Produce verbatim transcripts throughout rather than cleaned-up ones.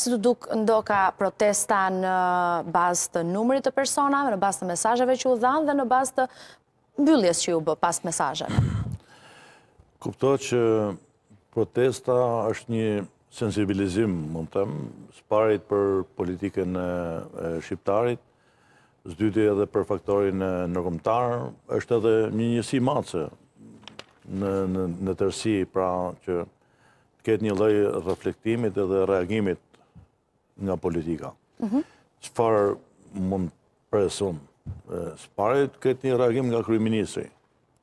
si të duk ndoka protesta në bazë të numrit të personave, në bazë të mesazheve që u dhanë dhe në bazë të mbylljes që u bë pas mesazheve? Kuptoj që protesta është një sensibilizim, mund të them, sparit për politikën e shqiptarit, së dyti edhe për faktorin e ndërkombëtar, është edhe një njësi mace në, në, në tërësi, pra që ketë një lloj reflektimit edhe reagimit nga politika. Mm-hmm. Çfarë mund presum? Sparit ketë një reagim nga kryeministri.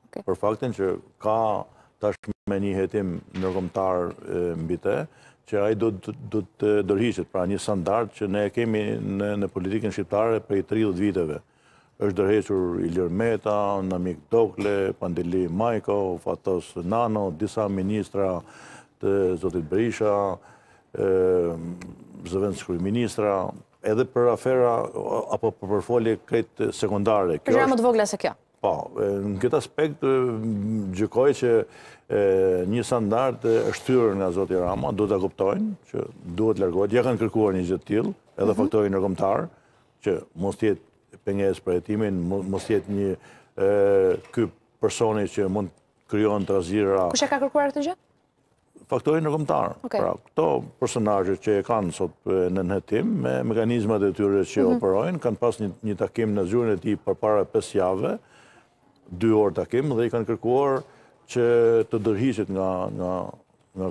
Okay. Për faktin që ka tashmë një hetim ndërkombëtar mbi të, që ai do do të dorëhiqet, pra një standard që ne kemi në, në politikën shqiptare prej tridhjetë viteve. Është dorëhequr Ilir Meta, Namik Dokle, Pandeli Maikov, Fatos Nano, disa ministra të zotit Berisha, zëvendës kryeministra, edhe për afera apo për përfolje këtë sekundare. Kjo është më të vogla se kjo. Po, në këtë aspekt gjykoj që e, një standard është thyer nga zoti Rama, do ta kuptojnë që duhet largohet. Ja kanë kërkuar një gjë të tillë, edhe mm -hmm. faktori ndërkombëtar që mos jetë pengesë për hetimin, mos jetë një e, ky personi që mund krijon trazira. Kush e ka kërkuar këtë gjë? Faktori ndërkombëtar. Okay. Pra, këto personazhe që e kanë sot në hetim me mekanizmat e tyre që mm -hmm. operojnë, kanë pas një, një takim në zyrën e tij përpara pesë javëve. Dy orë takim dhe i kanë kërkuar që të dërhiqet nga, nga, nga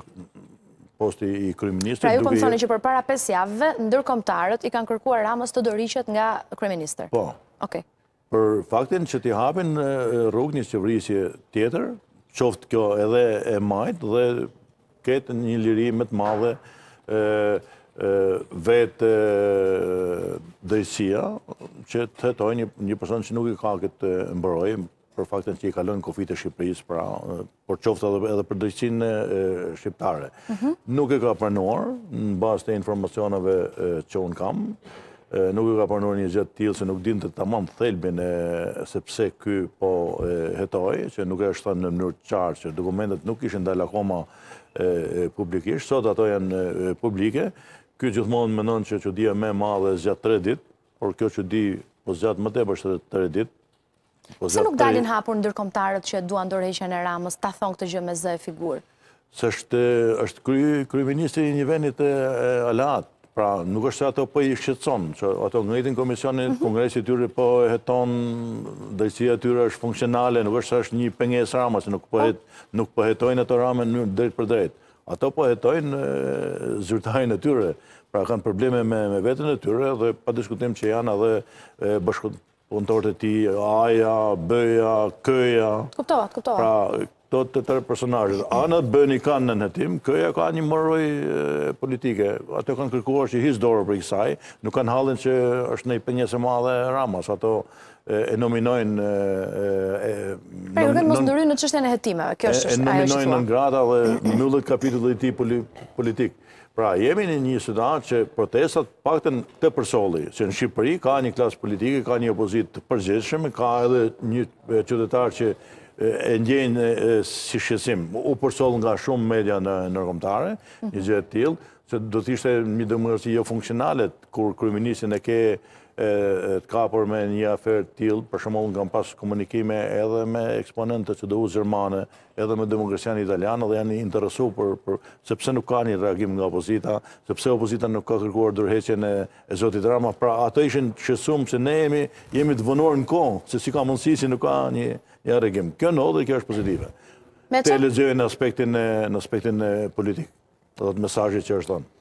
posti i kryeministrit. Pra ju po më thoni që për para pesë javëve, ndërkombëtarët i kanë kërkuar Ramës të dërhiqet nga kryeministri. Po. Okay. Për faktin që t'i hapin rrugë një qeverisje tjetër, qoftë kjo edhe e majtë dhe ketë një liri më të madhe e, e, vetë drejtësia që të hetojë një, një person që nuk i ka këtë mbrojtje për faktin që i kalon kufijtë e Shqipërisë, pra, por qoftë edhe, edhe për drejtsinë shqiptare. Uh-huh. Nuk e ka pranuar, në bazë të informacioneve e, që unë kam, e, nuk e ka pranuar një gjë të tillë, se nuk dinte tamam thelbin e sepse ky po e, hetoi, që nuk e është thënë në mënyrë të qartë, që dokumentet nuk ishin dalë akoma e, publikisht, sot ato janë e, publike. Ky gjithmonë mendon që çudia më e madhe zgjat tre ditë, por kjo çudi po zgjat më tepër se tre ditë. Pse nuk dalin hapur ndërkombëtarët që duan dorëheqjen e Ramës, ta thon këtë gjë me zë e figurë? Se është është kry kryeministri i një vendi të Alaat, pra nuk është se ato po i shqetëson, që ato ngritin komisionin, mm-hmm. kongresi i tyre po e heton, drejtësia e tyre është funksionale, nuk është se është një pengesë Ramës, nuk po het, oh. nuk po hetojnë ato Ramën drejt për drejt. Ato po hetojnë zyrtarin e tyre, pra kanë probleme me, me veten e tyre dhe pa diskutim që janë edhe bashkëpunëtorët punëtorët e tij, aja, bëja, këja. Kuptohet, kuptohet. Pra, këto të tërë personazhet. Ana Bënika në hetim, këja ka një mëroj politike. Ato kanë kërkuar që hiqë dorë për kësaj, nuk kanë hallin që është një pengesë e madhe Ramës. Ato e nominojnë... Pra, ju kërën mos ndërry në çështjen e hetimeve, kjo është ajo që thua. E nominojnë në ngrata dhe mbyllet kapitulli i tij politik. Pra, jemi në një situatë që protestat paktën të përsolli, që në Shqipëri ka një klasë politike, ka një opozitë të përgjithshme, ka edhe një qytetar që e ndjen si shqetësim. U përsoll nga shumë media ndërkombëtare, mm-hmm. një gjë e tillë, që do të ishte një dëmërsi jo funksionale kur kryeministin e ke e, të kapur me një aferë të tillë, për shembull kanë pas komunikime edhe me eksponentë të C D U gjermane, edhe me demokracianë italianë dhe janë interesuar për, për sepse nuk ka një reagim nga opozita, sepse opozita nuk ka kërkuar dorëheqjen e, e zotit Rama, pra ato ishin shqetësuar se ne jemi jemi të vonuar në kohë, se si ka mundësi si nuk ka një, një reagim. Kjo ndodhi, kjo është pozitive. Me të lexojnë aspektin në aspektin politik, do të thotë mesazhi që është thënë.